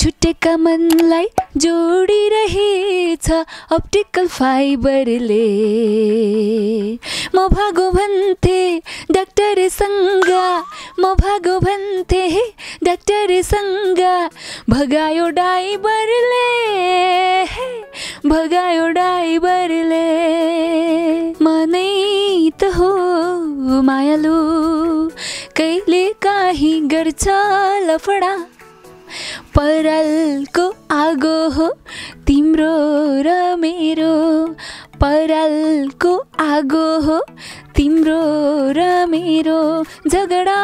छुटेका मनलाई जोडिरहेछ ऑप्टिकल फाइबरले म भागो भन्थे डाक्टरसँग भगायो डाइबरले मनै त हो मायालु कहिले काहीँ गर्छ लफडा परालको आगो हो तिम्रो र मेरो झगडा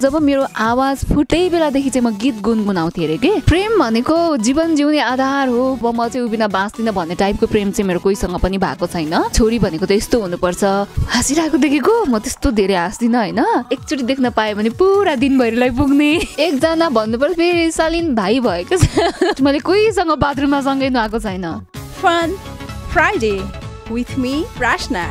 जब मेरो आवाज फुटै बेलादेखि चाहिँ म गीत गुनगुनाउँथे अरे के प्रेम भनेको जीवन जिउने आधार हो व म चाहिँ उभिना बाँच्दिन भन्ने टाइपको प्रेम चाहिँ मेरो कोहीसँग पनि भएको छैन छोरी भनेको त यस्तो हुनुपर्छ हाँसिरहेको देखेको म त्यस्तो धेरै हाँस्दिन हैन एकचोटी देख्न पाए भने पूरा दिनभरिलाई पुग्ने एकजना भन्नुपर्छ फेरि सालिन भाइ भएको छ मैले कोहीसँग बाथरुममा सँगै नआएको छैन fun Friday with me Prashna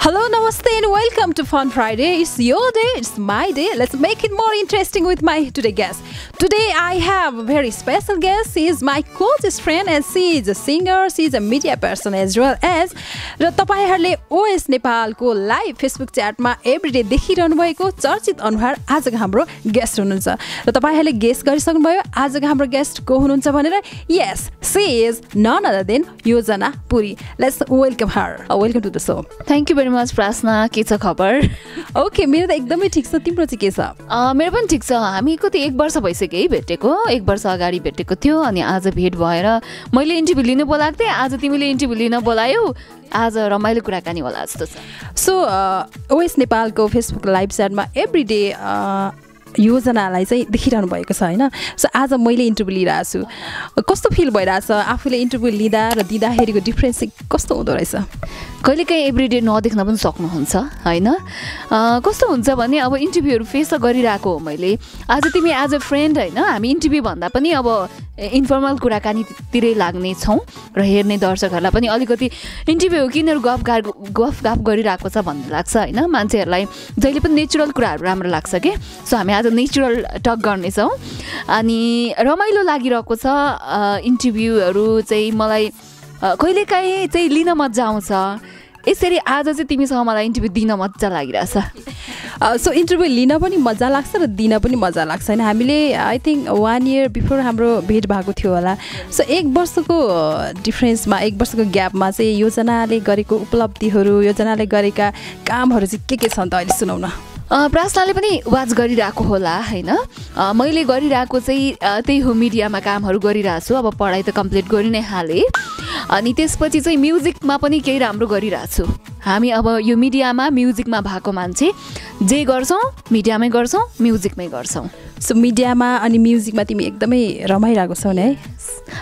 Hello, Namaste and welcome to Fun Friday. It's your day, it's my day. Let's make it more interesting with my today guest. Today I have a very special guest. She is my closest friend and she is a singer, she is a media person as well as र तपाईहरुले OS Nepal को live Facebook च्याटमा everyday देखिरहनु भएको चर्चित अनुहार आजको हाम्रो गेस्ट हुनुहुन्छ र तपाईहरुले गेस गरिसक्नु भयो आजको हाम्रो गेस्ट को हुनुहुन्छ भनेर Yes, she is none other than Yojana Puri. Let's welcome her. Welcome to the show. Thank you very much. प्राश्ना के छ खबर ओके मेरो त एकदमै ठीक छ तिम्रो चाहिँ के छ मेरो पनि ठीक छ हामी कति एक वर्ष भइसक्यो है भेटेको एक वर्ष अगाडि भेटेको थियो अनि आज भेट भएर मैले इन्टरभ्यु लिन बोलाएको थिएँ आज तिमीले इन्टरभ्यु लिन बोलायौ आज रमाइलो कुराकानी होला जस्तो छ सो ओएस नेपालको फेसबुक लाइभ च्याटमा एभ्रीडे योजनालाई चाहिँ देखिरहनु भएको छ हैन सो आज मैले इन्टरभ्यु लिइरा छु कस्तो फिल भइरा छ आफूले इन्टरभ्यु लिदा र दिदाहरुको डिफरेन्स कस्तो हुँदो रहेछ कहिलेकाहीँ एभ्रीडे नदेख्न पनि सक्नुहुन्छ हैन कस्तो हुन्छ भने अब इन्टरभ्युहरु फेस गरिराको हो मैले आज तिमी एज अ फ्रेन्ड हैन हामी इन्टरभ्यु भन्दा पनि अब इन्फर्मल कुराकानी तिरै लाग्ने छौं र हेर्ने दर्शकहरुलाई पनि अलिकति इन्टरभ्यु किनहरु गफ गाफ गरिराको छ भन्ने लाग्छ हैन मान्छेहरुलाई जहिले पनि नेचुरल कुराहरु राम्रो लाग्छ के सो हामी आज नेचुरल टक गर्नेछौं अनि रमाइलो लागिरहेको छ इन्टरभ्युहरु चाहिँ मलाई कहिलेकाहीँ चाहिँ लिन मजा आउँछ यसरी आज चाहिँ तिमीसँग मलाई इन्टरभ्यु दिन मजा लागिरहेछ सो इन्टरभ्यु लिन पनि मजा लाग्छ र दिन पनि मजा लाग्छ हैन हामीले आई थिंक 1 इयर बिफोर हाम्रो भेट भएको थियो होला सो एक वर्षको डिफरेन्समा एक वर्षको ग्यापमा चाहिँ योजनाले गरेको उपलब्धिहरु योजनाले गरेका कामहरु चाहिँ के छन् त अहिले सुनाउन प्राश्नाले पनि वाच गरिरहेको होला हैन मैले गरिरहेको चाहिँ त्यही हो मिडियामा कामहरु गरिरहेछु अब पढाइ त कम्प्लिट गरि नै हाले अनि त्यसपछि चाहिँ म्युजिकमा पनि केही राम्रो गरिरहेछु हामी अब यो मिडियामा म्युजिकमा भएको मान्छे जे गर्छौं मिडियामै गर्छौं म्युजिकमै गर्छौं सो मिडियामा अनि म्युजिकमा तिमी एकदमै रमाइरहेको छौ नि है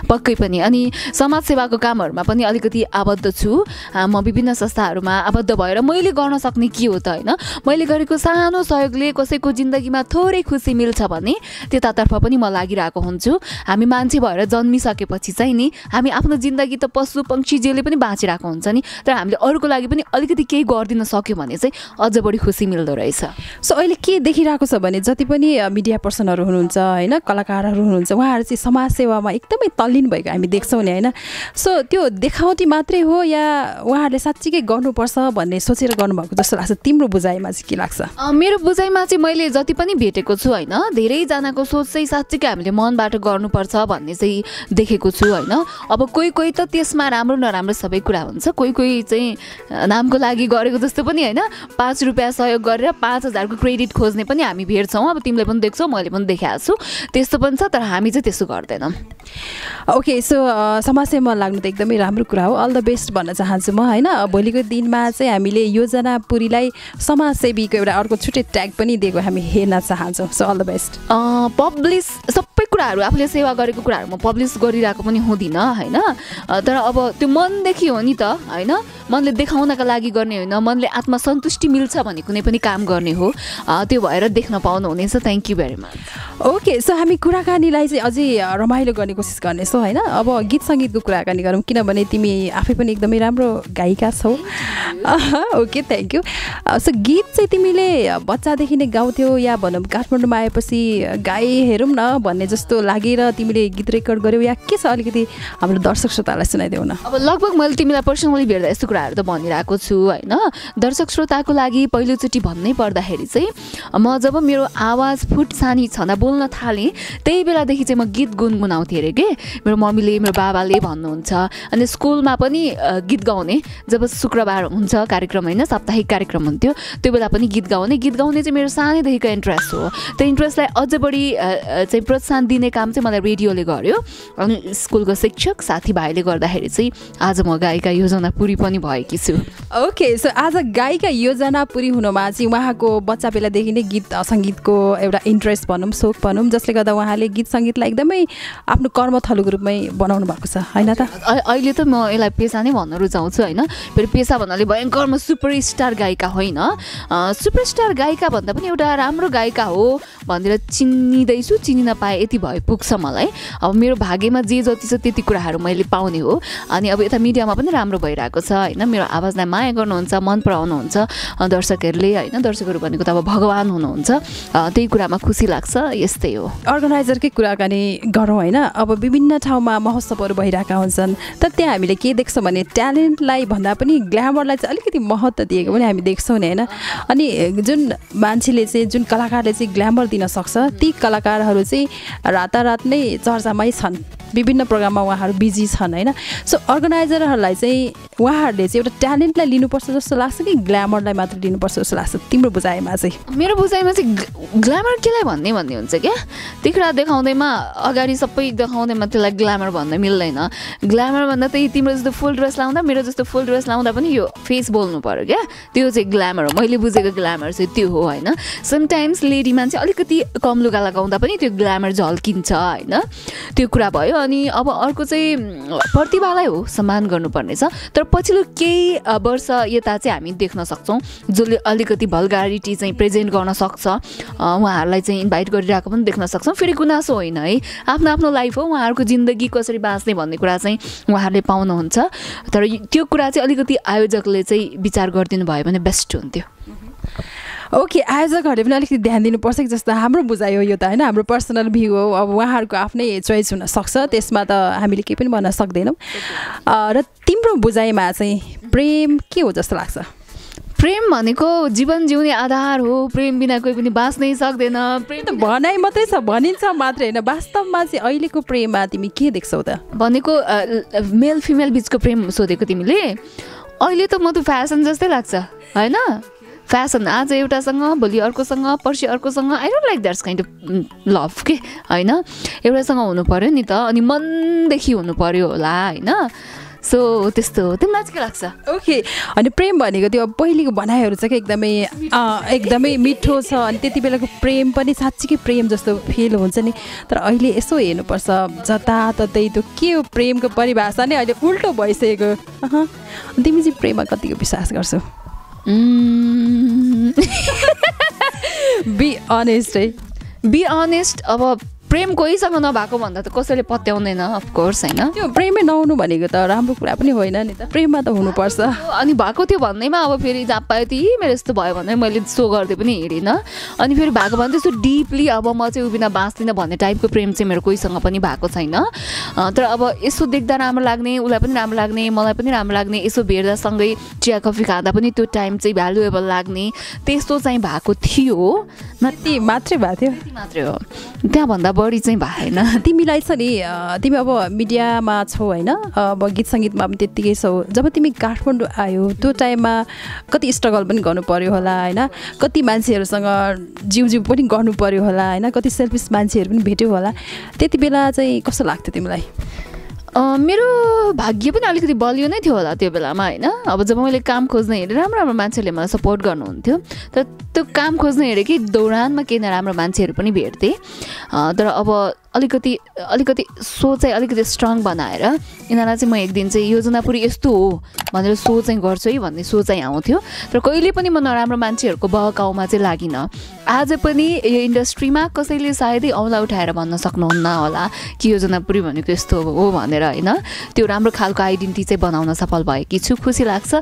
पक्कै पनि अनि समाज सेवाको कामहरुमा पनि अलिकति आबद्ध छु म विभिन्न संस्थाहरुमा आबद्ध भएर मैले गर्न सक्ने के हो त हैन मैले गरेको सानो सहयोगले कसैको जिन्दगीमा थोरै खुशी मिल्छ भने त्यतातर्फ पनि म लागिरहेको हुन्छु हामी मान्छे भएर जन्मिसकेपछि चाहिँ नि हामी आफ्नो जिन्दगी त पशु पंक्षी जेले पनि बाँचिरहेको हुन्छ नि तर हामीले अरूको लागि पनि अलिकति केही गर्दिन सक्यो भने चाहिँ अझ बढी खुशी मिल्दो रहेछ सो अहिले के देखिरहेको छ भने जति पनि मिडिया पर्सनहरु हुनुहुन्छ हैन कलाकारहरु हुनुहुन्छ उहाँहरु चाहिँ समाज सेवामा एकदमै तल्लीन भएको हामी देख्छौं नि हैन सो त्यो देखावटी मात्रै हो या उहाँहरुले साच्चै गर्नुपर्छ भन्ने सोचेर गर्नुभएको जस्तो लाग्छ तिम्रो बुझाइमा चाहिँ के लाग्छ मेरो बुझाइमा चाहिँ मैले जति पनि भेटेको छु हैन धेरै जनाको सोच चाहिँ साच्चै हामीले मनबाट गर्नुपर्छ भन्ने चाहिँ देखेको छु हैन अब कोही कोही त त्यसमा राम्रो नराम्रो सबै कुरा हुन्छ कोही कोही चाहिँ नामको लागि गरेको जस्तो पनि हैन 5 रुपैयाँ सहयोग गरेर 5000 को क्रेडिट खोज्ने पनि हामी भेट्छौं अब तिमीले पनि देख्छौ मैले पनि देखेको छु त्यस्तो पनि छ तर हामी चाहिँ त्यसो गर्दैनौं ओके सो समाजसेवामा लाग्नु त एकदमै राम्रो कुरा हो अल द बेस्ट भन्न चाहन्छु म हैन भोलिको दिनमा चाहिँ हामीले योजना पुरीलाई समाजसेवीको एउटा अर्को छुट्टै ट्याग पनि दिएको हामी हेर्न चाहन्छौं so all the best publish सबै कुराहरु आफूले सेवा गरेको कुराहरु म पब्लिश गरिराको पनि हुँदिन हैन तर अब त्यो मन देखि हो नि त हैन मनले देखाउनका लागि गर्ने हैन मनले आत्मसन्तुष्टि मिल्छ भन्ने कुनै पनि काम गर्ने हो त्यो भएर देख्न पाउनु हुनेछ thank you very much okay so हामी कुराकानीलाई चाहिँ अझै रमाइलो गर्ने कोसिस गर्नेछौ हैन अब गीत संगीतको कुराकानी गरौँ किनभने तिमी आफै पनि एकदमै राम्रो गायिका छौ ओके थ्यांक यू सो गीत चाहिँ तिमीले बच्चा देखि नै गाउँथ्यौ या भनम काठमाडौँमा आएपछि गाए हेरौँ न भन्ने जस्तो लागेर तिमीले गीत रेकर्ड गर्यौ या के छ अलिकति हाम्रो दर्शक श्रोतालाई सुनाइदेऊ न अब लगभग मैले तिमीलाई पर्सनली भेट्दा यस्तो कुराहरु त भनिराको छु हैन दर्शक श्रोताको लागि पहिलो चोटी भन्नै पर्दाखेरि चाहिँ म जब मेरो आवाज फुट सानी छदा बोल्न थाले त्यही बेला देखि चाहिँ म गीत गुनगुनाउँथे रे के मेरो मम्मीले मेरो बाबाले भन्नुहुन्छ अनि स्कुलमा पनि गीत गाउने जब शुक्रबार हुन्छ कार्यक्रम हैन साप्ताहिक कार्यक्रम हुन्थ्यो त्यो बेला पनि गीत गाउने चाहिँ मेरो सानै देखिको इन्ट्रेस्ट हो त्यो इन्ट्रेस्टलाई अझ बढी चाहिँ प्रोत्साहन दिने काम चाहिँ मलाई रेडियोले गर्यो अनि स्कुलको शिक्षक साथीभाइले गर्दाखेरि चाहिँ आज म गायिका योजना पुरी पनि भएकी छु ओके सो आज गायिका योजना पुरी हुनुमा चाहिँ उहाँको बच्चा बेलादेखि नै गीत संगीतको एउटा इन्ट्रेस्ट भनौं सोख भनौं जसले गर्दा उहाँले गीत संगीतलाई एकदमै आफ्नो कर्मथलोको रूपमै बनाउनु भएको छ हैन त अहिले त म यसलाई पेशा नै भन्न रुचाउँछु हैन फेरि पेशा भन्नाले भयंकर म सुपरस्टार गायिका होइन सुपरस्टार गायिका भन्दा पनि एउटा राम्रो गायिका हो भनेर चिनिदैछु चिनिन पाए यति भए पुग्छ मलाई अब मेरो भाग्यमा जे जति छ त्यति कुराहरु मैले पाउने हो अनि अब यता मिडियामा पनि राम्रो भइराको छ हैन मेरो आवाजलाई माया गर्नुहुन्छ मन पराउनुहुन्छ दर्शकहरुले हैन दर्शकहरु भनेको त अब भगवान हुनुहुन्छ त्यही कुरामा खुसी लाग्छ यस्तै हो अर्गनाइजरकै कुराकानी गरौँ हैन अब विभिन्न ठाउँमा महोत्सवहरु भइराका हुन्छन् त त्यहाँ हामीले के देख्छौं भने ट्यालेन्टलाई भन्दा पनि ग्ल्यामरलाई चाहिँ अलिकति महत्त्व दिएको पनि हामी देख्छौँ नि हैन अनि जुन मान्छेले चाहिँ जुन कलाकारले चाहिँ ग्ल्यामर दिन सक्छ ती कलाकारहरु चाहिँ रातारात नै चर्चामै छन् विभिन्न प्रोग्राममा उहाँहरु बिजी छन् हैन सो अर्गनाइजरहरुलाई चाहिँ उहाँहरुले चाहिँ एउटा ट्यालेन्टलाई लिनुपर्छ जस्तो लाग्छ कि ग्ल्यामरलाई मात्र लिनुपर्छ जस्तो लाग्छ तिम्रो बुझाइमा चाहिँ मेरो बुझाइमा चाहिँ ग्ल्यामर केलाई भन्ने हुन्छ के त्यो कुरा देखाउँदैमा अगाडि सबै देखाउँदैमा त्यसलाई ग्ल्यामर भन्न मिल्दैन ग्ल्यामर भन्दा चाहिँ तिम्रो जस्तो फुल ड्रेस लाउँदा मेरो जस्तो फुल ड्रेस लाउँदा पनि यो फेस बोल्नु पर्यो क्या त्यो चाहिँ ग्ल्यामर हो मैले बुझेको ग्ल्यामर चाहिँ त्यो हो हैन समटाइम्स लेडी मान्छे अलिकति कम लुगा लगाउँदा पनि त्यो ग्ल्यामर झल्किन्छ हैन त्यो कुरा भयो अनि अब अर्को चाहिँ प्रतिभालाई हो सम्मान गर्नुपर्ने छ तर पछिल्लो केही वर्ष यता चाहिँ हामी देख्न सक्छौं जसले अलिकति भल्गारिटी चाहिँ प्रेजेन्ट गर्न सक्छ उहाँहरूलाई चाहिँ इन्भाइट गरिराको पनि देख्न सक्छौं फेरि गुनासो होइन है आफ्नो आफ्नो लाइफ हो उहाँहरूको जिन्दगी कसरी बाँच्ने भन्ने कुरा चाहिँ उहाँहरूले पाउनुहुन्छ तर त्यो कुरा चाहिँ अलिकति आयोजकले चाहिँ विचार गरिदिनु भयो भने बेस्ट हुन्थ्यो ओके आयोजकहरूले पनि अलिकति ध्यान दिनुपर्छ कि जस्तो हाम्रो बुझायो यो त हैन हाम्रो पर्सनल भ्यू हो अब उहाँहरूको आफ्नै चोइस हुन सक्छ त्यसमा त हामीले केही पनि भन्न सक्दैनौँ र तिम्रो बुझाइमा चाहिँ प्रेम के हो जस्तो लाग्छ प्रेम भनेको जीवन जिउने आधार हो प्रेम बिना कोही पनि बाँच्नै सक्दैन प्रेम त भनाइ मात्रै छ भनिन्छ मात्र हैन वास्तवमा चाहिँ अहिलेको प्रेममा तिमी के देख्छौ त भनेको मेल फिमेल बीचको प्रेम सोधेको तिमीले अहिले त म त फ्यासन जस्तै लाग्छ हैन फ्यासन आज एउटासँग भोलि अर्कोसँग पर्सि अर्कोसँग I don't like that's kind of love के हैन एउटासँग हुनुपर्यो नि त अनि मनदेखि हुनुपर्यो होला हैन सो त्यस्तो हो तिमीलाई के लाग्छ ओके अनि प्रेम भनेको त्यो पहिलेको भनाइहरू छ के एकदमै मिठो छ अनि त्यति बेलाको प्रेम पनि साँच्चीकै प्रेम जस्तो फिल हुन्छ नि तर अहिले यसो हेर्नुपर्छ जताततै त्यो के हो प्रेमको परिभाषा नै अहिले उल्टो भइसकेको तिमी चाहिँ प्रेममा कतिको विश्वास गर्छौ बी अनेस्ट अब प्रेम कोहीसँग नभएको भन्दा त कसैले पत्याउँदैन अफकोर्स हैन त्यो प्रेमै नहुनु भनेको त राम्रो कुरा पनि होइन नि त प्रेममा त हुनुपर्छ अनि भएको थियो भन्दैमा अब फेरि जाप्पायो ती मेरो यस्तो भयो भने मैले सो गर्दै पनि हेरिन अनि फेरि भएको भने त्यस्तो डिपली अब म चाहिँ उभिन बाँच्दिनँ भन्ने टाइपको प्रेम चाहिँ मेरो कोहीसँग पनि भएको छैन तर अब यसो देख्दा राम्रो लाग्ने उलाई पनि राम्रो लाग्ने मलाई पनि राम्रो लाग्ने यसो भेट्दा सँगै चिया कफी खाँदा पनि त्यो टाइम चाहिँ भ्यालुएबल लाग्ने त्यस्तो चाहिँ भएको थियो नति मात्रै भएको थियो मात्रै हो त्यहाँभन्दा बढी चाहिँ भएन तिमीलाई छ नि तिमी अब मिडियामा छौ हैन अब गीत संगीतमा पनि त्यतिकै छौ जब तिमी काठमाडौँ आयो त्यो टाइममा कति स्ट्रगल पनि गर्नु पर्यो होला हैन कति मान्छेहरुसँग जिउ पनि गर्नु पर्यो होला हैन कति सेल्फिस मान्छेहरु पनि भेट्यौ होला त्यति बेला चाहिँ कस्तो लाग्थ्यो तिमीलाई मेरो भाग्य पनि अलिकति बलियो नै थियो होला त्यो बेलामा हैन अब जब मैले काम खोज्न हेरेँ राम्रो राम्रो मान्छेले मलाई सपोर्ट गर्नुहुन्थ्यो तर त्यो काम खोज्न हेरेँ कि दौरानमा केही नराम्रो मान्छेहरू पनि भेट्थे तर अब अलिकति सोच चाहिँ अलिकति स्ट्रङ बनाएर इनाला चाहिँ म एक दिन चाहिँ योजना पुरी यस्तो हो भनेर सोच चाहिँ गर्छु है भन्ने सोच चाहिँ आउँथ्यो तर कहिले पनि म नराम्रो मान्छेहरुको बहकाउमा चाहिँ लागिन आज पनि यो इन्डस्ट्रीमा कसैले सायदै औला उठाएर भन्न सक्नुहुन्न होला कि योजना पुरी भनेको यस्तो हो भनेर हैन त्यो राम्रो खालको आइडेन्टिटी चाहिँ बनाउन सफल भएकी छु खुसी लाग्छ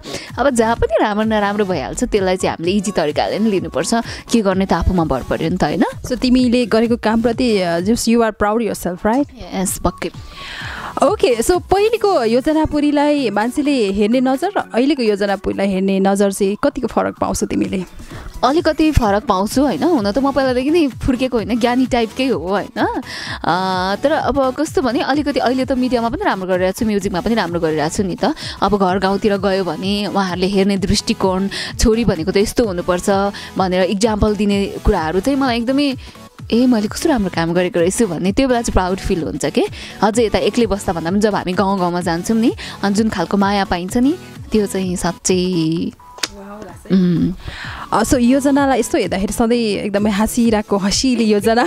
अब जहाँ पनि राम्रो नराम्रो भइहाल्छ त्यसलाई चाहिँ हामीले इजी तरिकाले नि लिनुपर्छ के गर्ने त आफुमा भर पर्यो नि त हैन सो तिमीले गरेको काम प्रति just you are proud of yourself right yes पक्कै Okay, so पहिलेको योजना पुरीलाई मान्छेले हेर्ने नजर अहिलेको योजना पुरीलाई हेर्ने नजर चाहिँ कतिको फरक पाउँछ तिमीले अलिकति फरक पाउँछु हैन हुन त म पहिलादेखि नै फुर्केको हैन ज्ञानी टाइपकै हो हैन तर अब कस्तो भने अलिकति अहिले त मिडियामा पनि राम्रो गरिरहेछु म्युजिकमा पनि राम्रो गरिरहेछु नि त अब घर गाउँतिर गयो भने उहाँहरूले हेर्ने दृष्टिकोण छोरी भनेको त यस्तो हुनुपर्छ भनेर एक्जाम्पल दिने कुराहरु चाहिँ मलाई एकदमै ए मैले कस्तो राम्रो काम गरेको रहेछु भन्ने त्यो बेला चाहिँ प्राउड फिल हुन्छ के अझै यता एक्लै बस्दा भन्दा पनि जब हामी गाउँ गाउँमा जान्छौँ नि अनि जुन खालको माया पाइन्छ नि त्यो चाहिँ साँच्चै सो योजनालाई यस्तो हेर्दाखेरि सधैँ एकदमै हाँसिरहेको हँसिलो योजना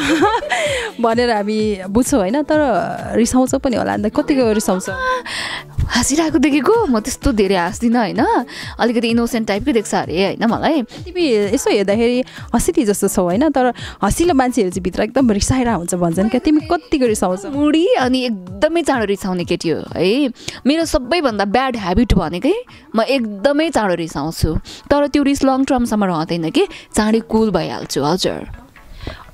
भनेर हामी बुझ्छौँ होइन तर रिसाउँछौँ पनि होला अन्त कतिको रिसाउँछौँ हाँसिरहेको देखेको म त्यस्तो धेरै हाँस्दिनँ होइन अलिकति इनोसेन्ट टाइपकै देख्छ अरे होइन मलाई तिमी यसो हेर्दाखेरि हँसिली जस्तो छौ होइन तर हँसिलो मान्छेहरू चाहिँ भित्र एकदम रिसाएर हुन्छ भन्छन् क्या तिमी कतिको रिसाउँछौ मुडी अनि एकदमै चाँडो रिसाउने केटी हो है मेरो सबैभन्दा ब्याड ह्याबिट भनेकै म एकदमै चाँडो रिसाउँछु तर त्यो रिस लङ टर्मसम्म रहँदैन कि चाँडै कुल भइहाल्छु हजुर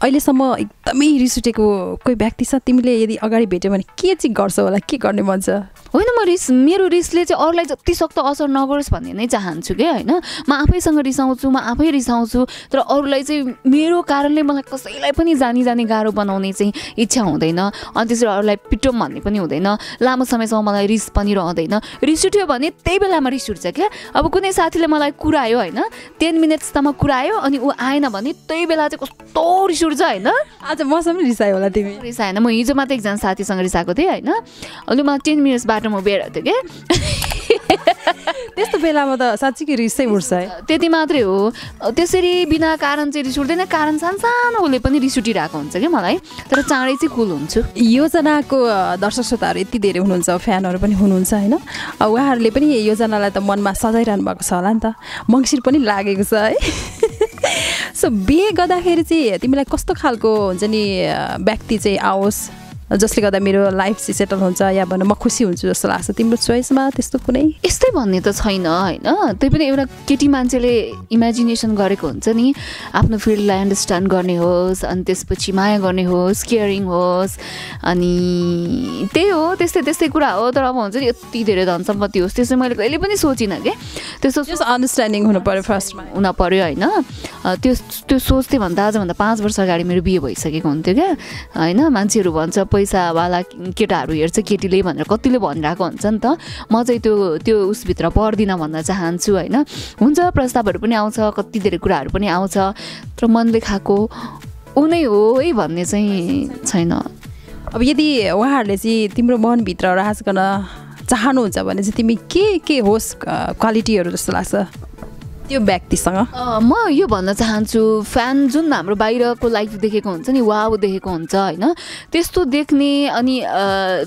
अहिलेसम्म एकदमै रिस उठेको कोही व्यक्ति छ तिमीले यदि अगाडि भेट्यौ भने के चाहिँ गर्छौ होला के गर्ने मन छ होइन म रिस मेरो रिसले चाहिँ अरूलाई जति सक्दो असर नगरोस् भन्ने नै चाहन्छु के होइन म आफैसँग रिसाउँछु म आफै रिसाउँछु तर अरूलाई चाहिँ मेरो कारणले मलाई कसैलाई पनि जानी जाने गाह्रो बनाउने चाहिँ इच्छा हुँदैन अनि त्यसरी अरूलाई पिटौँ भन्ने पनि हुँदैन लामो समयसम्म मलाई रिस पनि रहँदैन रिस उठ्यो भने त्यही बेलामा रिस उठ्छ क्या अब कुनै साथीले मलाई कुरायो होइन 10 मिनटसम्म कुरायो अनि ऊ आएन भने त्यही बेला चाहिँ कस्तो रिस उठ्छ हैन आज मसँग रिसायो होला तिमी रिसाएन म हिजो मात्र एकजना साथीसँग रिसाएको थिएँ हैन अनि मलाई 10 मिनेट्स बाटोमा उभिएर थियो के त्यस्तो बेलामा त साँच्चै रिसै उठ्छ है त्यति मात्रै हो त्यसरी बिना कारण चाहिँ रिस उठ्दैन कारण सानसानो उसले पनि रिस उठिरहेको हुन्छ कि मलाई तर चाँडै चाहिँ कुल हुन्छु योजनाको दर्शक श्रोताहरू यति धेरै हुनुहुन्छ फ्यानहरू पनि हुनुहुन्छ हैन उहाँहरूले पनि योजनालाई त मनमा सजाइरहनु भएको छ होला नि त मङ्सिर पनि लागेको छ है सो बिहे गर्दाखेरि चाहिँ तिमीलाई कस्तो खालको हुन्छ नि व्यक्ति चाहिँ आओस् जसले गर्दा मेरो लाइफ चाहिँ सेटल हुन्छ या भनौँ म खुसी हुन्छु जस्तो लाग्छ तिम्रो चोइसमा त्यस्तो कुनै यस्तै भन्ने त छैन हैन त्यही पनि एउटा केटी मान्छेले इमेजिनेसन गरेको हुन्छ नि आफ्नो फिल्डलाई अन्डरस्ट्यान्ड गर्ने होस् अनि त्यसपछि माया गर्ने होस् केयरिङ होस् अनि त्यही हो त्यस्तै त्यस्तै कुरा हो तर अब हुन्छ नि यति धेरै धन सम्पत्ति होस् त्यसो मैले कहिले पनि सोचिनँ के त्यस्तो जस्ट अन्डरस्ट्यान्डिङ हुनु पर्यो फर्स्टमा हुन पर्यो हैन त्यो सोच्थे भन्दा आजभन्दा 5 वर्ष अगाडि मेरो बिहे भइसकेको हुन्थ्यो क्या हैन मान्छेहरू भन्छ पैसावाला केटाहरू हेर्छ केटीले भनेर कतिले भनिरहेको हुन्छ नि त म चाहिँ त्यो उसभित्र पर्दिनँ भन्न चाहन्छु होइन हुन्छ प्रस्तावहरू पनि आउँछ कति धेरै कुराहरू पनि आउँछ तर मनले खाएको ऊ नै हो है भन्ने चाहिँ छैन अब यदि उहाँहरूले चाहिँ तिम्रो मनभित्र राज गर्न चाहनुहुन्छ भने चाहिँ तिमी के होस् क्वालिटीहरू जस्तो लाग्छ त्यो व्यक्तिसँग म यो भन्न चाहन्छु फ्यान जुन हाम्रो बाहिरको लाइफ देखेको हुन्छ नि वाव देखेको हुन्छ हैन त्यस्तो देख्ने अनि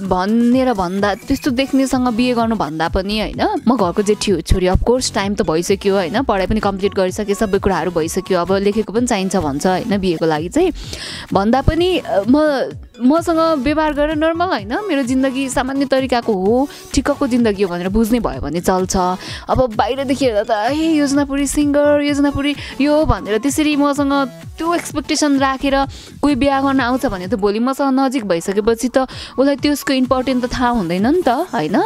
भनेर भन्दा त्यस्तो देख्नेसँग बिहे गर्नु भन्दा पनि हैन म घरको जेठी हो छोरी अफ कोर्स टाइम त भइसक्यो हैन पढाइ पनि कम्प्लिट गरिसके सबै कुराहरु भइसक्यो अब लेखेको पनि चाहिन्छ भन्छ हैन बिहेको लागि चाहिँ भन्दा पनि मसँग व्यवहार गरेर नर्मल हैन मेरो जिन्दगी सामान्य तरिकाको हो ठिकको जिन्दगी हो भनेर बुझ्ने भयो भने चल्छ अब बाहिरदेखि हेर्दा त ए योजना पुरी सिङ्गर योजना पुरी यो भनेर त्यसरी मसँग त्यो एक्सपेक्टेसन राखेर कोही बिहा गर्न आउँछ भने त भोलि मसँग नजिक भइसकेपछि त उसलाई त्यसको इम्पोर्टेन्ट त थाहा हुँदैन नि त हैन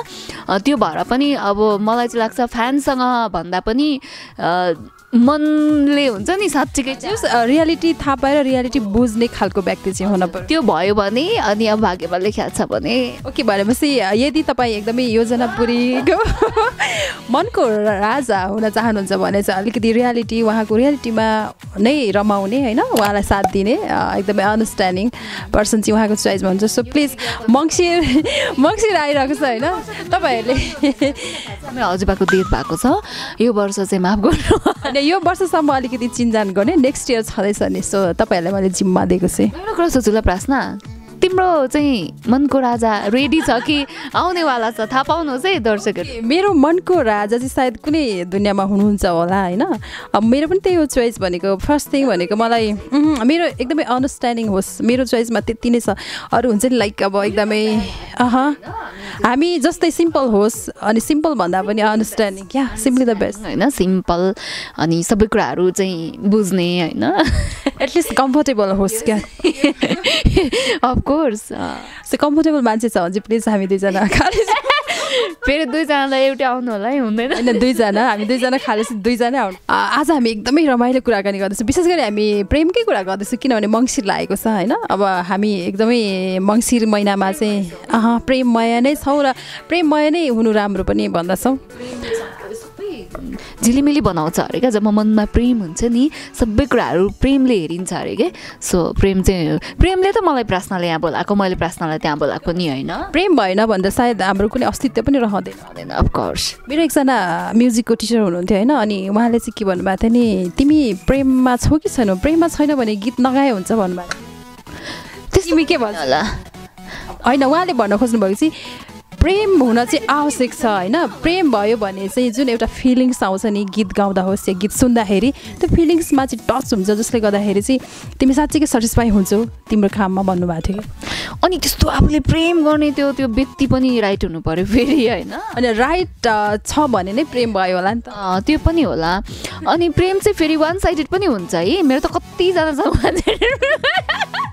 त्यो भएर पनि अब मलाई चाहिँ लाग्छ फ्यानसँग भन्दा पनि मनले हुन्छ नि साँच्चीकै रियालिटी थाहा पाएर रियालिटी बुझ्ने खालको व्यक्ति चाहिँ हुन पर्यो त्यो भयो भने अनि अब भाग्यमा लेख्या छ भने ओके भनेपछि यदि तपाईँ एकदमै योजना पुरीको मनको राजा हुन चाहनुहुन्छ भने चाहिँ अलिकति रियालिटी उहाँको रियालिटीमा नै रमाउने होइन उहाँलाई साथ दिने एकदमै अन्डरस्ट्यान्डिङ पर्सन चाहिँ उहाँको चोइस भन्छ सो प्लिज मङ्सिर आइरहेको छ होइन तपाईँहरूले हजुरबाको डेट भएको छ यो वर्ष चाहिँ माफ गर्नु अनि यो वर्षसम्म अलिकति चिन्जान गर्ने नेक्स्ट इयर छँदैछ नि सो तपाईँहरूलाई मैले जिम्मा दिएको छु मेरो कुरा सोचुला प्रार्थना तिम्रो चाहिँ मनको राजा रेडी छ कि आउने वाला छ थाहा पाउनुस् है दर्शकहरु मेरो मनको राजा चाहिँ सायद कुनै दुनियामा हुनुहुन्छ होला हैन अब मेरो पनि त्यही हो चोइस भनेको फर्स्ट थिङ भनेको मलाई मेरो एकदमै अंडरस्ट्यान्डिङ होस् मेरो चोइसमा त्यति नै छ अरु हुन्छ नि लाइक अब एकदमै अहा हामी जस्तै सिम्पल होस् अनि सिम्पल भन्दा पनि अंडरस्ट्यान्डिङ क्या सिम्पली द बेस्ट हैन सिम्पल अनि सबै कुराहरु चाहिँ बुझ्ने हैन एटलिस्ट कम्फर्टेबल होस् क्या Of course. So comfortable man is on. Please, I am doing that. Then two jana like you are not lying. No, two jana. I am doing that. Khali se two jana out. As I am, एकदम ही रमाइलो कुरा करने का तो विशेष कर हमें प्रेम के कुरा का तो सुकिना वाले मंगशीर लाए को सा है ना अब हमें एकदम ही मंगशीर महीना में से हाँ प्रेम महीने साउरा प्रेम महीने हुनु राम रूपनी बंदा सो झिलिमिली बनाउँछ अरे के जब मनमा प्रेम हुन्छ नि सबै कुराहरु प्रेमले हेरिन्छ अरे के सो प्रेम चाहिँ प्रेमले त मलाई प्रश्नले यहाँ बोलाको मैले प्रश्नलाई त्यहाँ बोलाको नि हैन प्रेम भएन भन्दा सायद हाम्रो कुनै अस्तित्व पनि रहदैन अफ कोर्स मेरो एकजना म्युजिकको टिचर हुनुहुन्थ्यो हैन अनि उहाँले चाहिँ के भन्नुभएको थियो नि तिमी प्रेममा छौ कि छैनौ प्रेममा छैन भने गीत नगाए हुन्छ भन्नुभएको तिमी के भन्छ होला हैन उहाँले भन्न खोज्नु भएको चाहिँ प्रेम हुन चाहिँ आवश्यक छ हैन प्रेम भयो भने चाहिँ जुन एउटा फिलिंग्स आउँछ नि गीत गाउँदा होस् या गीत सुन्दाखेरि त्यो फिलिंग्समा चाहिँ टच हुन्छ जसले गर्दाखेरि चाहिँ तिमी साच्चै सटिस्फाई हुन्छौ तिम्रो काममा भन्नु भएको थियो अनि त्यस्तो आफूले प्रेम गर्ने त्यो त्यो व्यक्ति पनि राइट हुनु पर्यो फेरि हैन अनि राइट छ भने नै प्रेम भयो होला नि त त्यो पनि होला अनि प्रेम चाहिँ फेरि वन साइडेड पनि हुन्छ है मेरो त कति जना छ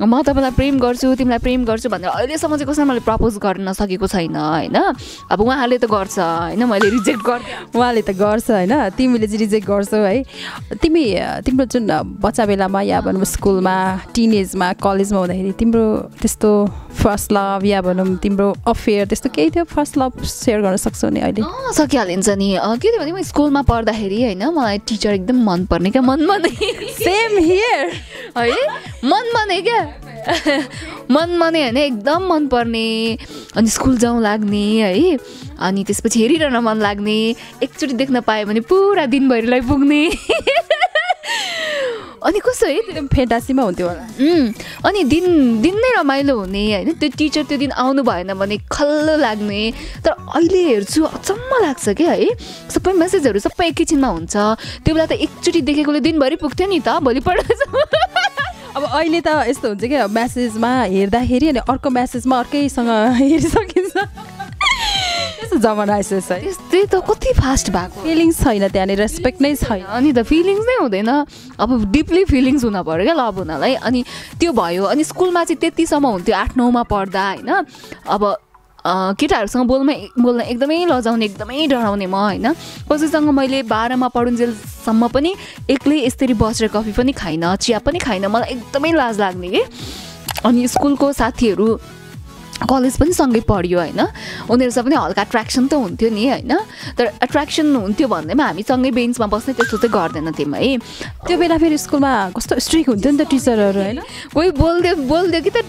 म तपाईलाई प्रेम गर्छु तिमीलाई प्रेम गर्छु भनेर अहिलेसम्म चाहिँ कसैले मलाई प्रपोज गर्न सकेको छैन हैन अब उहाँले त गर्छ हैन मैले रिजेक्ट गर्छु उहाँले त गर्छ हैन तिमीले चाहिँ रिजेक्ट गर्छौ है तिमी तिम्रो जुन बच्चा बेलामा या भनौं स्कुलमा टिनेजमा कलेजमा हुँदाखेरि तिम्रो त्यस्तो फर्स्ट लभ या भनौं तिम्रो अफेयर त्यस्तो केही थियो फर्स्ट लभ शेयर गर्न सक्छौ नि अहिले अ सकिहालिन्छ नि के थियो भने म स्कुलमा पढ्दाखेरि हैन मलाई टिचर एकदम मन पर्ने के मनमा नै सेम हियर है मनमा नै के मनमा नै हैन एकदम मन पर्ने अनि स्कुल जाउँ लाग्ने है अनि त्यसपछि हेरिरहन मन लाग्ने एकचोटी देख्न पाए भने पुरा दिनभरिलाई पुग्ने अनि कस्तो है त्यो फेन्टासीमा हुन्थ्यो होला अनि दिन दिन नै रमाइलो हुने हैन त्यो टिचर त्यो दिन आउनु भएन भने खल्लो लाग्ने तर अहिले हेर्छु अचम्म लाग्छ के है सबै मेसेजहरु सबै एकैछिनमा हुन्छ त्यो बेला त एकचोटी देखेकोले दिनभरि पुग्थ्यो नि त भोलि पढ्छ अब अहिले त यस्तो हुन्छ के मेसेजमा हेर्दाखेरि अनि अर्को मेसेजमा अर्कैसँग हेरिसकिन्छ त्यस्तो जमाना आइसक्छ है त्यस्तै त कति फास्ट भएको फिलिंग्स छैन त्यहाँ नि रेस्पेक्ट नै छैन अनि त फिलिंग्स नै हुँदैन अब डीपली फिलिंग्स हुन पर्यो के लभ हुनलाई अनि त्यो भयो अनि स्कुलमा चाहिँ त्यतिसम्म हुन्थ्यो 8-9 मा पढ्दा हैन अब केटाहरुसँग बोल्न एकदमै लजाउने एकदमै डराउने म हैन कसैसँग मैले 12 मा पढुन्जेल सम्म पनि एक्लै यसरी बसेर कफी पनि खाइन चिया पनि खाइन मलाई एकदमै लाज लाग्ने के अनि स्कुलको साथीहरु कलेज पनि सँगै पढ्यो हैन उनीहरुसँग पनि हल्का अट्र्याक्सन त हुन्थ्यो नि हैन तर अट्र्याक्सन हुन्थ्यो भन्दैमा हामी सँगै बेन्चमा बस्ने त्यस्तो चाहिँ गर्दैन थियौं है त्यो बेला फेरि स्कुलमा कस्तो स्ट्रिक्ट हुन्थ्यो नि त टिचरहरु हैन कोही बोल्दियो कि त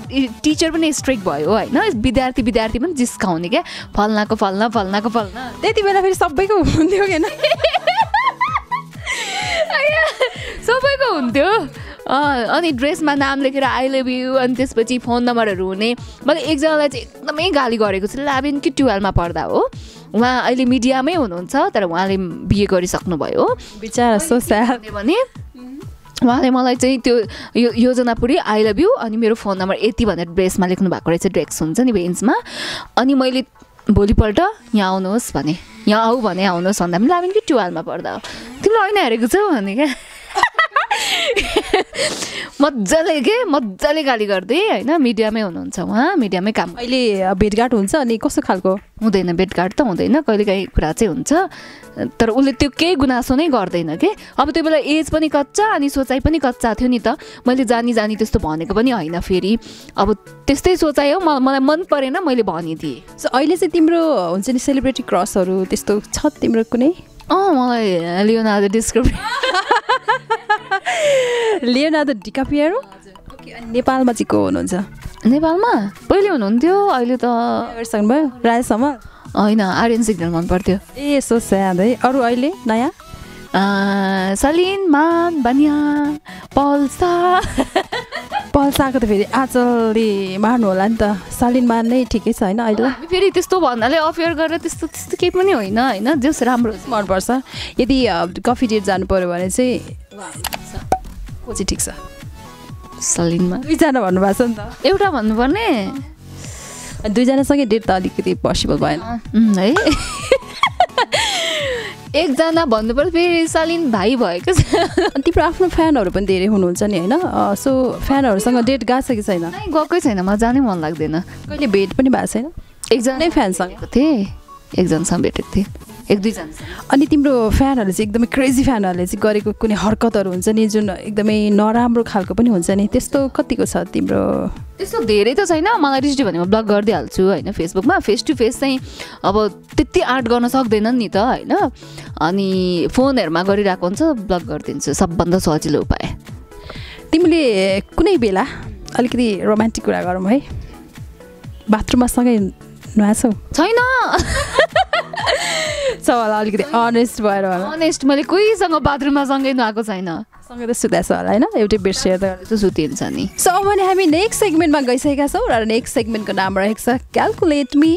टिचर पनि स्ट्रिक्ट भयो हैन विद्यार्थी विद्यार्थी पनि जिस्काउने के फल्नाको फल्ना फल्नाको फल्ना त्यति बेला फेरि सबैको हुन्थ्यो हैन सबैको हुन्थ्यो अनि ड्रेसमा नाम लेखेर आई लभ यु अनि त्यसपछि फोन नम्बरहरु हुने मैले एकजनालाई चाहिँ एकदमै गाली गरेको छु 11 कि 12 मा पढ्दा हो उहाँ अहिले मिडियामै हुनुहुन्छ तर उहाँले बिहे गरिसक्नु भयो बिचारा सो स्याड भने उहाँले मलाई चाहिँ त्यो योजना पुरी आई लभ यु अनि मेरो फोन नम्बर यति भनेर ड्रेसमा लेख्नु भएको रहेछ ड्रेक्स हुन्छ नि बेन्चमा अनि मैले भोलिपल्ट यहाँ आउनुहोस् भने यहाँ आऊ भने आउनुहोस् भन्दा पनि 11 कि 12 मा पढ्दा हो तिमीलाई हैन हेरेको छौ भने के मज्जाले गाली गर्दै हैन मिडियामै हुनुहुन्छ उहाँ मिडियामै काम अहिले भेटघाट हुन्छ अनि कस्तो खालको हुँदैन भेटघाट त हुँदैन कहिलेकाही कुरा चाहिँ हुन्छ तर उले त्यो केही गुनासो नै गर्दैन के अब त्यो बेला एज पनि कच्चा अनि सोचाइ पनि कच्चा थियो नि त मैले जानी जानी त्यस्तो भनेको पनि हैन फेरि अब त्यस्तै सोचाइ हो मलाई मन परेन मैले भनि दिए सो अहिले चाहिँ तिम्रो हुन्छ नि सेलिब्रिटी क्रसहरु त्यस्तो छ तिम्रो कुनै मलाई लियोनार्डो लियोनार्डो डिकापिएरो ओके अनि नेपालमा चाहिँ को हुनुहुन्छ नेपालमा पहिले हुनुहुन्थ्यो अहिले त एभरसन भयो राय शर्मा हैन आर्यन सिग्नल मन पर्थ्यो ए सो स्याड है अरु अहिले नयाँ Saline Mann Banya Paul Saha Paul Saha फेरि आजले मार्नु होला नि त Saline Mann नै ठिकै छ हैन अहिले फेरि त्यस्तो भन्नाले अफेयर गरेर त्यस्तो त्यस्तो के पनि होइन हैन जस राम्रो मन पर्छ यदि कफी डेट जानु पर्यो भने चाहिँ को चाहिँ ठीक छ Saline Mann दुई जना भन्नु भएको छ नि त एउटा भन्नु पर्ने दुई जना सँगै डेट त अलिकति पसिबल भएन है एक जना भन्नु पर्यो फेरि Saline भाइ भएको छ तिम्रो आफ्नो फ्यानहरु पनि धेरै हुनुहुन्छ नि हैन सो फ्यानहरुसँग डेट गासकी छैन नै गएकै छैन म जानै मन लाग्दैन कहिले भेट पनि भएको छैन एकजनै फ्यानसँग थिए एकजनसँग भेटेको थिए एक दुई जना अनि तिम्रो फ्यानहरु चाहिँ एकदमै क्रेजी फ्यानहरुले चाहिँ गरेको कुनै हरकतहरु हुन्छ नि जुन एकदमै नराम्रो खालको पनि हुन्छ नि त्यस्तो कतिको छ तिम्रो त्यस्तो धेरै त छैन मलाई रिस भने म ब्लक गर्दै हाल्छु हैन फेसबुकमा फेस टु फेस चाहिँ अब त्यति आर्ट गर्न सक्दैनन् नि त हैन अनि फोनहरुमा गरिराको हुन्छ ब्लक गर्दिन्छु सबभन्दा सजिलो उपाय तिमीले कुनै बेला अलिकति रोमान्टिक कुरा गरौँ है बाथरुममा सँगै नुहाछौ छैन सवाल अलिकति अनेस्ट भएर होला अनेस्ट मैले कोहीसँग बाथरुममा सँगै नुहाएको छैन सँगै त सुताछ होला हैन एउटै बेड सेयर त गर्छ सुतिन्छ नि सो भने हामी नेक्स्ट सेगमेन्टमा गइसकेका छौं र नेक्स्ट सेगमेन्टको नाम रहेको छ क्याल्कुलेट मी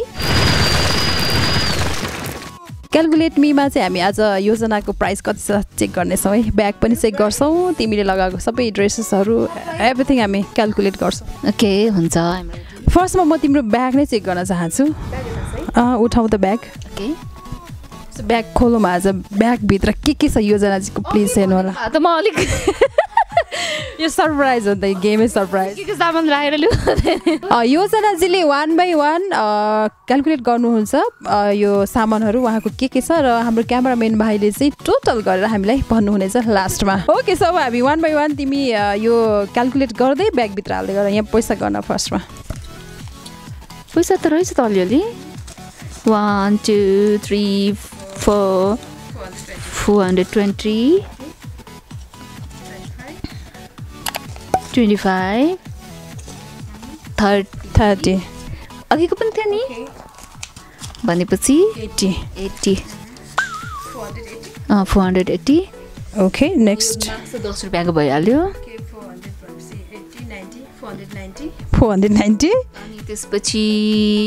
क्याल्कुलेट मीमा चाहिँ हामी आज योजनाको प्राइस कति छ चेक गर्ने छौं है ब्याग पनि चेक गर्छौं तिमीले लगाएको सबै ड्रेसेसहरु एभ्रीथिङ हामी क्याल्कुलेट गर्छौं ओके हुन्छ फर्स्टमा म तिम्रो ब्याग नै चेक गर्न चाहन्छु उठाऊ त ब्याग ओके सो ब्याग खोलौँ आज ब्याग भित्र के छ योजना जीको प्लिज हेर्नु होला त म अलिक यो सरप्राइज हो त गेम इज सरप्राइज के सामान राखेर लु योजना जीले 1 बाइ 1 क्याल्कुलेट गर्नुहुन्छ यो सामानहरु वहाको के छ र हाम्रो क्यामेराम्यान भाइले चाहिँ टोटल गरेर हामीलाई भन्नु हुनेछ लास्टमा ओके सो हामी 1 बाइ 1 तिमी यो क्याल्कुलेट गर्दै ब्याग भित्र हाल्दै गर यहाँ पैसा गर्न फर्स्टमा पैसा त रहेछ त अलिअलि 1 2 3 4 420 25 30 अघिको पनि थियो नि भनेपछि 80 480 ओके नेक्स्ट 10 रुपैयाँको भइहाल्यो 490 अनि त्यसपछि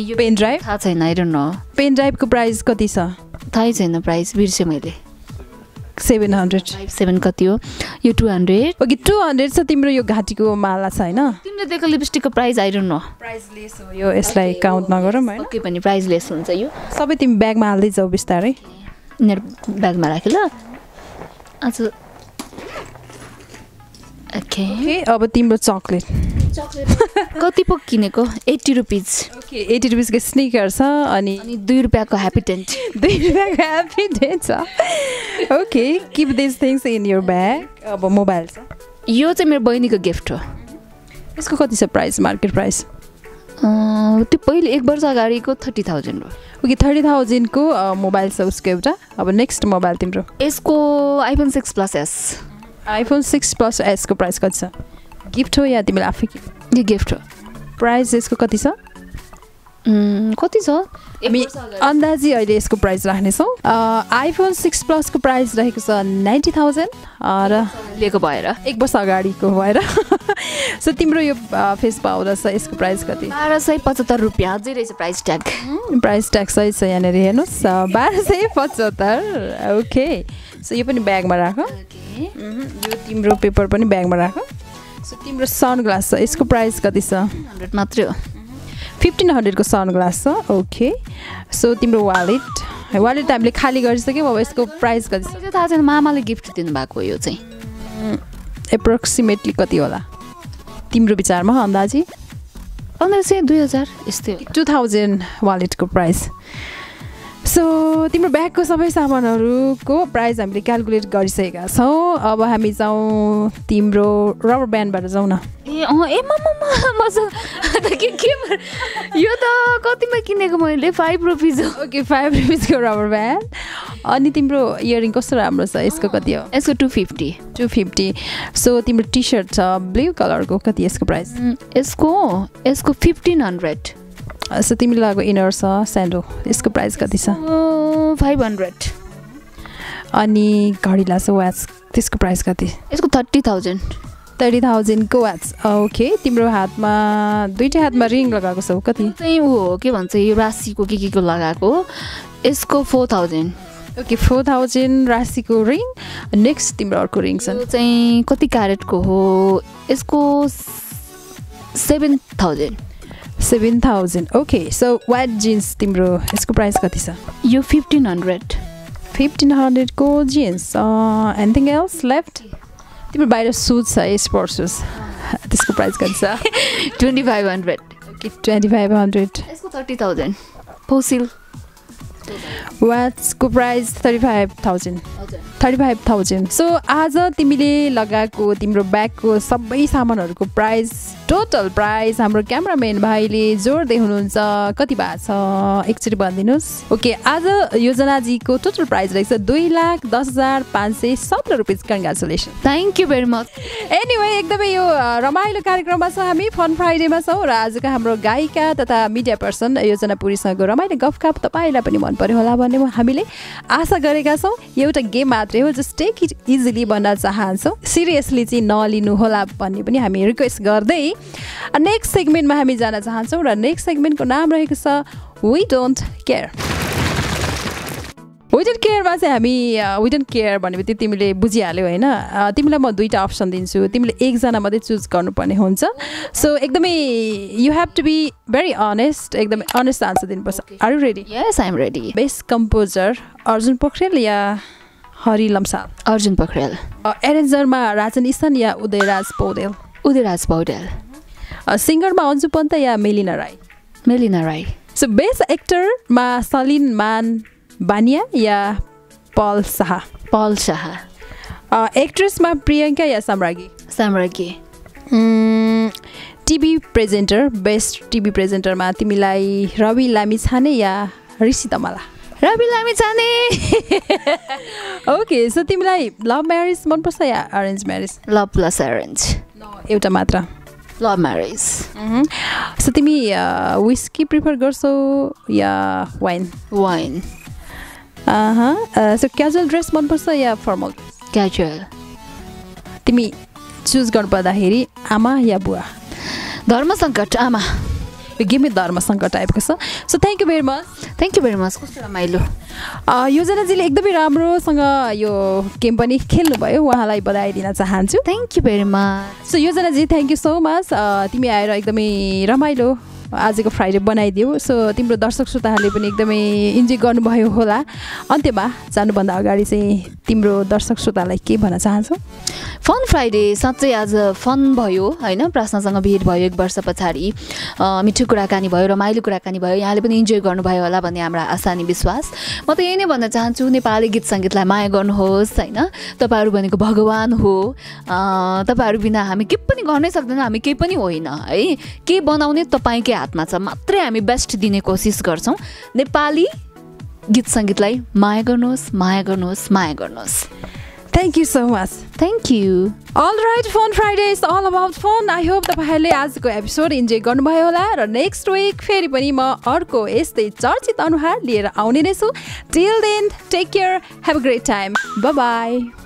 यो पेन ड्राइभ थाहा छैन आई डोन्ट नो पेन ड्राइभको प्राइस कति छ थाहै छैन प्राइस बिर्से मैले 700 कति हो यो 200 ओके 200 छ तिम्रो यो घाटीको माला छ हैन तिमीले देखेको लिपस्टिकको price I don't know price lace हो यो यसलाई काउन्ट नगरौँ हैन ओके पनि प्राइस लेस हुन्छ यो सबै तिमी ब्यागमा हाल्दै जाऊ बिस्तारै मेरो ब्यागमा राखे ल आज ओके अब तिम्रो चकलेट कति पो किनेको 80 रुपैयाँ ओके 80 रुपैयाँको स्निकर छ अनि 2 रुपैयाँको ह्यापी टेन्ट 2 रुपैयाँको ह्यापी टेन्ट छ okay keep this things in your bag अब मोबाइल छ यो चाहिँ मेरो बहिनीको गिफ्ट हो यसको कति छ प्राइस मार्केट प्राइस त्यो पहिले एक वर्ष अगाडिको 30000 हो ओके 30000 को मोबाइल छ उसको एउटा अब नेक्स्ट मोबाइल तिम्रो यसको iPhone 6 plus S iPhone 6 plus S को प्राइस कति छ गिफ्ट हो या तिमीले आफै यो गिफ्ट हो प्राइस यसको कति छ कति छ हामी अन्दाजी अहिले यसको प्राइस राख्ने छौ आइफोन 6 प्लस को प्राइस रहेको छ 90000 र लिएको भएर एक वर्ष अगाडिको भएर सो तिम्रो यो फेस पाउडर छ यसको प्राइस कति 1275 रुपैयाँ अझै रहेछ प्राइस ट्याग सही छ यहाँ हेर्नु हेर्नुस् 1275 ओके सो यो पनि ब्यागमा राख ओके यो तिम्रो पेपर पनि ब्यागमा राख सो तिम्रो सनग्लास छ यसको प्राइस कति छ 100 मात्रै हो 1500 को सनग्लास छ ओके सो तिम्रो वालेट वालेट हामीले खाली गरिसक्यौ अब यसको प्राइस कति छ थाहा छैन मामाले गिफ्ट दिनुभएको यो चाहिँ एप्रोक्सिमेटली कति होला तिम्रो विचारमा अन्दाजी चाहिँ 2000 यस्तै 2000 वालेटको प्राइस सो तिम्रो ब्यागको सबै सामानहरुको प्राइस हामीले क्याल्कुलेट गरिसकेका छौं अब हामी जाऊ तिम्रो रबर ब्यान्डबाट जाऊ न ए मम्मा के यो त कतिमा किनेको मैले 5 रुपैयाँ हो ओके 5 रुपैयाँ को रबर ब्यान्ड अनि तिम्रो इयरिङ कस्तो राम्रो छ यसको कति हो यसको 250 सो तिम्रो टी-शर्ट छ ब्लू कलरको कति यसको प्राइस यसको 1500 सो तिमीले लगाएको इनर छ स्यान्डल यसको प्राइस कति छ 500 अनि घडी लासो वाच त्यसको प्राइस कति यसको 30000 30000 को वाच ओके तिम्रो हातमा दुईटा हातमा रिङ लगाएको छौ कति चाहिँ हो के भन्छ यो राशिको के को लगाएको यसको 4000 Okay, 4000 राशि को रिङ नेक्स्ट तिम्रो अर्को रिङ चाहिँ कति क्यारेट को हो यसको 7000 7000 ओके सो वाइट जिन्स तिम्रो यसको प्राइस कति छ यो 1500 को जिन्स एनीथिङ एल्स लेफ्ट तिम्रो बाहिर सुज छ स्पोर्ट्स सुज त्यसको प्राइस कति छ 2500 ओके 2500 यसको 30000 पोसिल What's go price 35,000 35,000 So aza timile lagako timro bag ko sabai samanharuko price total price hamro cameraman bhai le jodai hununcha kati bha cha एकचोटी भनिदिनुस् okay आज योजना जी को टोटल प्राइस रहेछ 2,10,517 रुपैयाँ congratulation thank you very much anyway एकदमै यो रमाइलो कार्यक्रममा छ हामी फन फ्राइडेमा छौ र आजको हाम्रो गायिका तथा मिडिया पर्सन योजना पुरी सँग रमाइलो गफगाफ तपाईलाई पनि मन पर्यो होला भन्ने हामीले आशा गरेका छौ एउटा गेम मात्रै हो जस्ट टेक इट इजिली भन्न चाहन्छौ सिरियसली चाहिँ नलिनु होला भन्ने पनि हामी रिक्वेस्ट गर्दै नेक्स्ट सेगमेन्टमा हामी जान चाहन्छौ र नेक्स्ट सेगमेन्टको नाम रहेको छ वी डोन्ट केयरमा चाहिँ हामी वी डोन्ट केयर भनेपछि तिमीले बुझिहाल्यौ हैन तिमीलाई म दुईटा अप्सन दिन्छु तिमीले एकजना मात्रै चुज गर्नुपर्ने हुन्छ सो एकदमै you have to be very honest एकदमै अनेस्ट आन्सर दिनुपर्छ are you ready yes I am ready best composer Arjun Pokharel या हरि लम्साल अर्जुन पोखरेल एरेन्जरमा राजन इसन या उदयराज पौडेल सिङ्गरमा अन्जु पन्त या मेलिना राई सो बेस्ट एक्टरमा सलिन मान बानिया या पाल साहा एक्ट्रेसमा प्रियंका या Samragyee TV presenter best TV प्रेजेन्टरमा तिमीलाई रवि लामिछाने या ऋषि तमाला रवि लामिछाने ओके सो तिमीलाई लभ म्यारेज मनपर्छ या arrange marriage love plus arrange एउटा मात्र लभ म्यारेज सो तिमी विस्की प्रिफर गर्छौ या वाइन सो क्याजुअल ड्रेस मनपर्छ या फर्मल क्याजुअल तिमी चुज गर्नुपर्दाखेरि आमा या बुवा धर्म सङ्कट आमा यो गेमै धर्म सङ्कट टाइपको छ so thank you very much कस्तो रमाइलो योजनाजीले एकदमै राम्रोसँग यो गेम पनि खेल्नुभयो उहाँलाई बधाई दिन चाहन्छु thank you very much so योजनाजी thank you so much तिमी आएर एकदमै रमाइलो आजको फ्राइडे बनाइदियो सो तिम्रो दर्शक श्रोताहरूले पनि एकदमै इन्जोय गर्नुभयो होला अन्त्यमा जानुभन्दा अगाडि चाहिँ तिम्रो दर्शक श्रोतालाई के भन्न चाहन्छौ फन फ्राइडे साँच्चै आज फन भयो हैन प्रश्नसँग भेट भयो एक वर्ष पछाडि मिठो कुराकानी भयो रमाइलो कुराकानी भयो यहाँले पनि इन्जोय गर्नुभयो होला भन्ने हाम्रो आशा अनि विश्वास म त यही नै भन्न चाहन्छु नेपाली गीत संगीतलाई माया गर्नुहोस् हैन तपाईहरु भनेको भगवान हो तपाईहरु बिना हामी के पनि गर्न सक्दैनौं हामी के पनि होइन है के बनाउने तपाईकै हातमा छ मात्रै हामी बेस्ट दिने कोसिस गर्छौं नेपाली गीत संगीतलाई माया गर्नुहोस् Thank you so much. Thank you. All right, Fun Friday is all about fun. I hope तपाईहरुले आजको एपिसोड इन्जोय गर्नुभयो होला र नेक्स्ट वीक फेरि पनि म अर्को यस्तै चर्चित अनुहार लिएर आउने नै छु. Till then, take care. Have a great time. Bye bye.